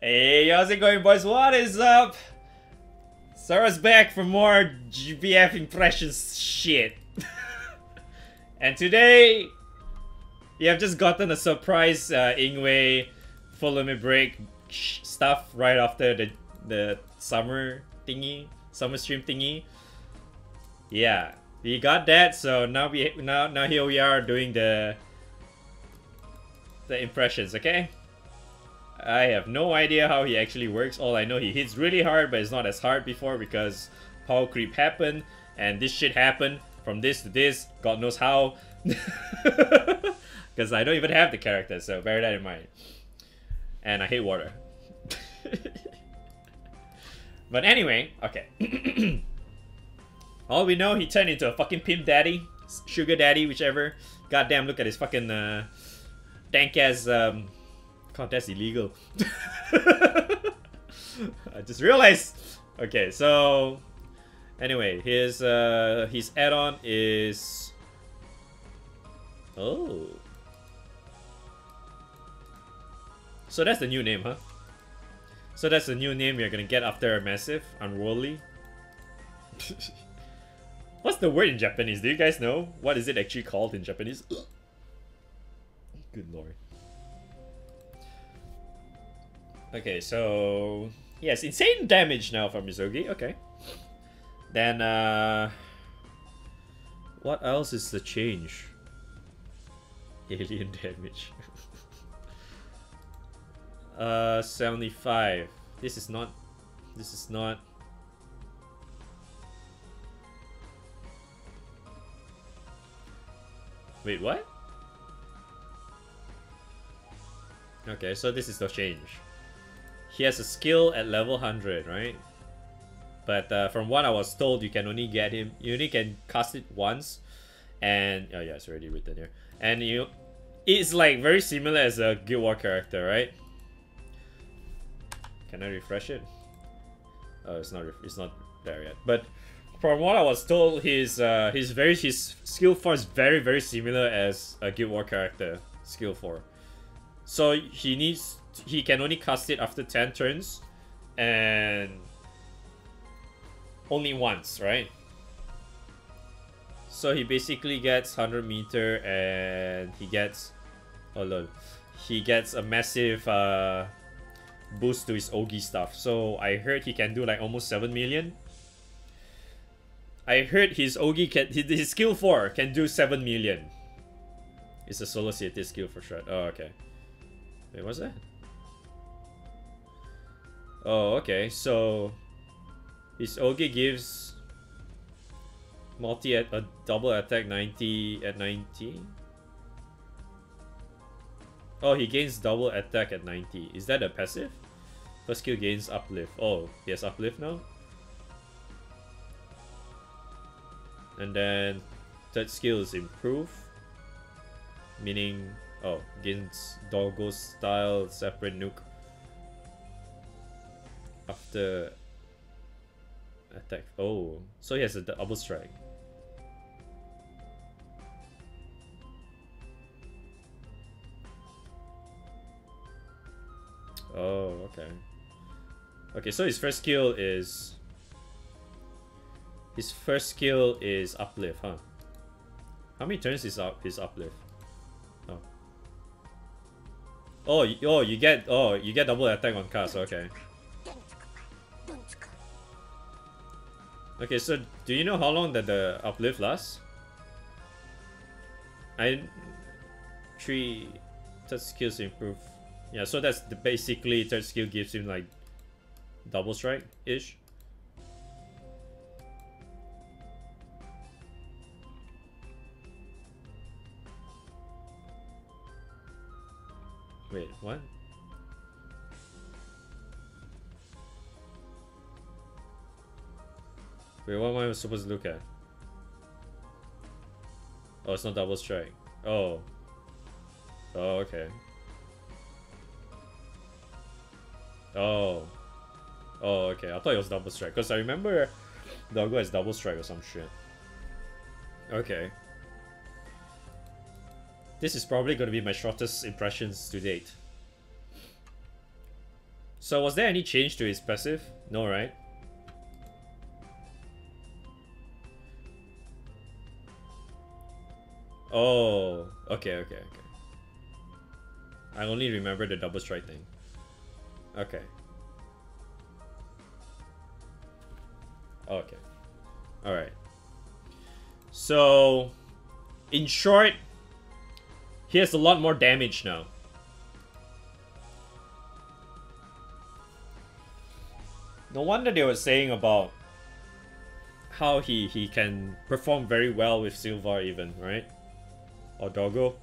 Hey, how's it going, boys? What is up? Sarah's back for more GBF impressions shit. And today, yeah, I've just gotten a surprise Yngwie full limit break stuff right after the summer thingy, summer stream thingy. Yeah, we got that, so now here we are doing the impressions, okay? I have no idea how he actually works. All I know, he hits really hard, but it's not as hard before because power creep happened and this shit happened from this to this, God knows how. Because I don't even have the character, so bear that in mind. And I hate water. But anyway, okay. All we know, he turned into a fucking pimp daddy, sugar daddy, whichever. Goddamn, look at his fucking dank ass. God, that's illegal. I just realized. Okay, so anyway, his add-on is oh. So that's the new name, huh? So that's the new name you're gonna get after a massive unworldly. What's the word in Japanese? Do you guys know? What is it actually called in Japanese? Good lord. Okay, so yes, insane damage now from Mizogi. Okay, then what else is the change? Alien damage. 75. This is not. Wait, what? Okay, so this is the change. He has a skill at level 100, right? But from what I was told, you can only get him. You only can cast it once, and oh yeah, it's already written here. And you, it's like very similar as a Guild War character, right? Can I refresh it? Oh, it's not there yet. But from what I was told, his skill 4 is very similar as a Guild War character skill 4. So he can only cast it after 10 turns and only once, right? So he basically gets 100 meter and he gets, oh lol, he gets a massive boost to his Ogi stuff. So I heard he can do like almost 7 million. I heard his Ogi can, his skill 4 can do 7 million. It's a solo CT skill for sure. Oh, okay. Wait, what's that? Oh, okay, so his Ogi gives multi at a double attack 90 at 90. Oh, he gains double attack at 90. Is that a passive? First skill gains uplift. Oh, he has uplift now. And then third skill is improve, meaning oh, gains Doggo style separate nuke after attack. Oh, so he has a double strike. Oh, okay. Okay, so his first skill is uplift, huh? How many turns is his uplift? Oh. Oh, you get double attack on cast. Okay. Okay, so do you know how long that the uplift lasts? Third skills improve. Yeah, so that's the basically third skill gives him like double strike ish. Wait, what? Wait, what am I supposed to look at? Oh, it's not double strike. Oh. Oh, okay. Oh. Oh, okay. I thought it was double strike. Because I remember Doggo has double strike or some shit. Okay. This is probably going to be my shortest impressions to date. So was there any change to his passive? No, right? Oh, okay. I only remember the double strike thing. Okay. Okay. Alright. So, in short, he has a lot more damage now. No wonder they were saying about how he can perform very well with Silvar even, right? Or Doggo.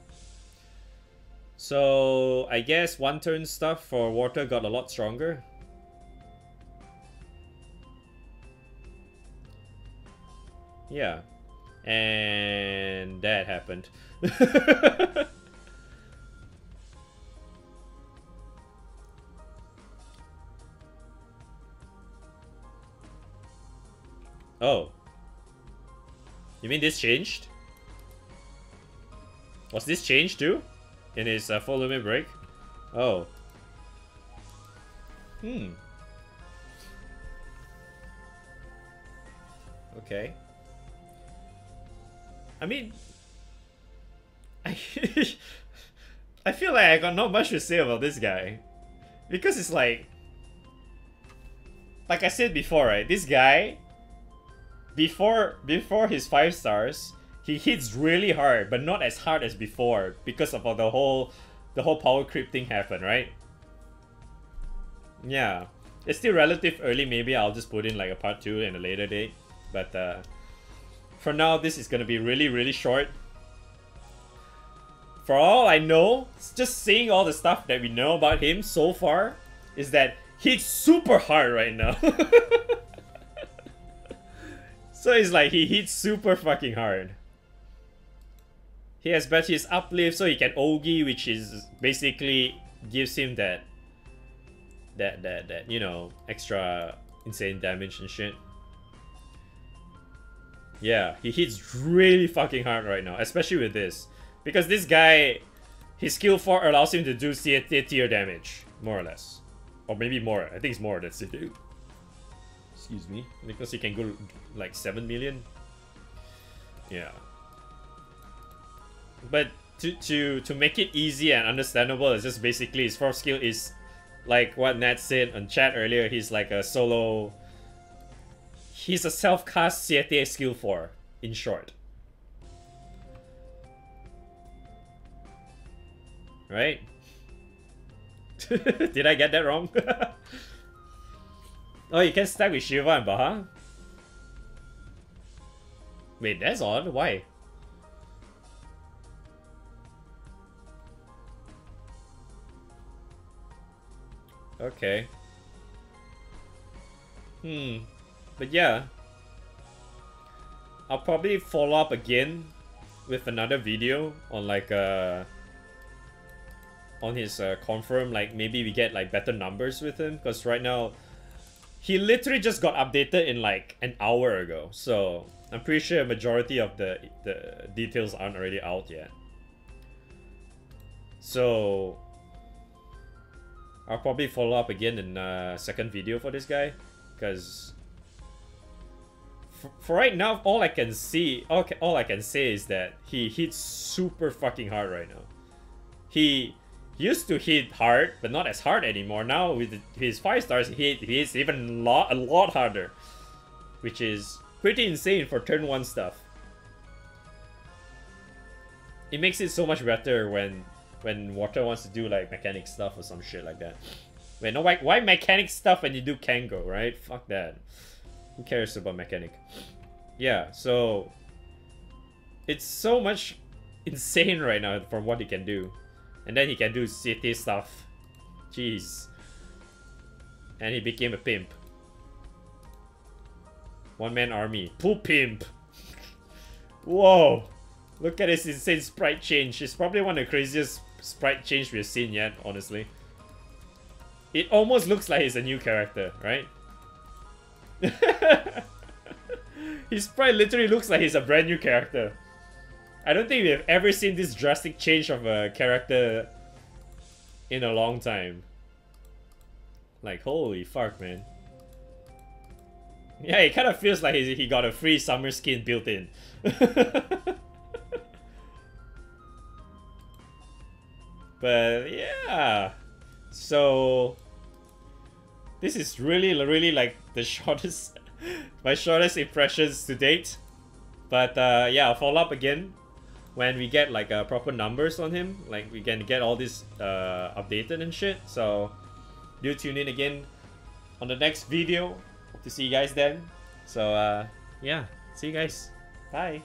So, I guess one turn stuff for water got a lot stronger. Yeah. And that happened. Oh. You mean this changed? Was this changed too? In his full limit break? Oh. Hmm. Okay. I mean... I feel like I got not much to say about this guy. Because it's like... Like I said before, right? This guy... Before his 5 stars... He hits really hard, but not as hard as before because of the whole power creep thing happened, right? Yeah. It's still relative early, maybe I'll just put in like a part 2 and a later date. But for now, this is gonna be really, really short. For all I know, just seeing all the stuff that we know about him so far is that he's super hard right now. So it's like he hits super fucking hard. He has better his uplift, so he can Ogi, which is basically gives him that you know, extra insane damage and shit. Yeah, he hits really fucking hard right now, especially with this, because this guy, his skill 4 allows him to do tier damage, more or less, or maybe more. I think it's more than it. Excuse me, because he can go like 7 million. Yeah. But to make it easy and understandable, it's just basically his 4th skill is like what Nat said on chat earlier. He's like a solo. He's a self-cast CTA skill 4, in short. Right? Did I get that wrong? Oh, you can stack with Shiva and Baha? Wait, that's odd. Why? Okay. But yeah, I'll probably follow up again with another video on like on his confirm. Like maybe we get like better numbers with him, because right now he literally just got updated in like an hour ago. So I'm pretty sure a majority of the details aren't already out yet. So I'll probably follow up again in a second video for this guy, because for right now, all I can see, okay, all I can say is that he hits super fucking hard right now. He used to hit hard, but not as hard anymore. Now with his 5 stars, he hits even a lot harder, which is pretty insane for turn 1 stuff. It makes it so much better when water wants to do like mechanic stuff or some shit like that. Wait, no, why mechanic stuff when you do Kango, right? Fuck that. Who cares about mechanic? Yeah, so it's so much insane right now from what he can do. And then he can do city stuff. Jeez. And he became a pimp. One-man army. Pool pimp. Whoa. Look at his insane sprite change. It's probably one of the craziest sprite change we've seen yet, honestly. It almost looks like he's a new character, right? His sprite literally looks like he's a brand new character. I don't think we have ever seen this drastic change of a character in a long time. Like, holy fuck, man. Yeah, it kind of feels like he got a free summer skin built in. But yeah, so this is really like the shortest, my shortest impressions to date. But yeah, I'll follow up again when we get like proper numbers on him, like we can get all this updated and shit. So do tune in again on the next video. Hope to see you guys then. So yeah, see you guys. Bye.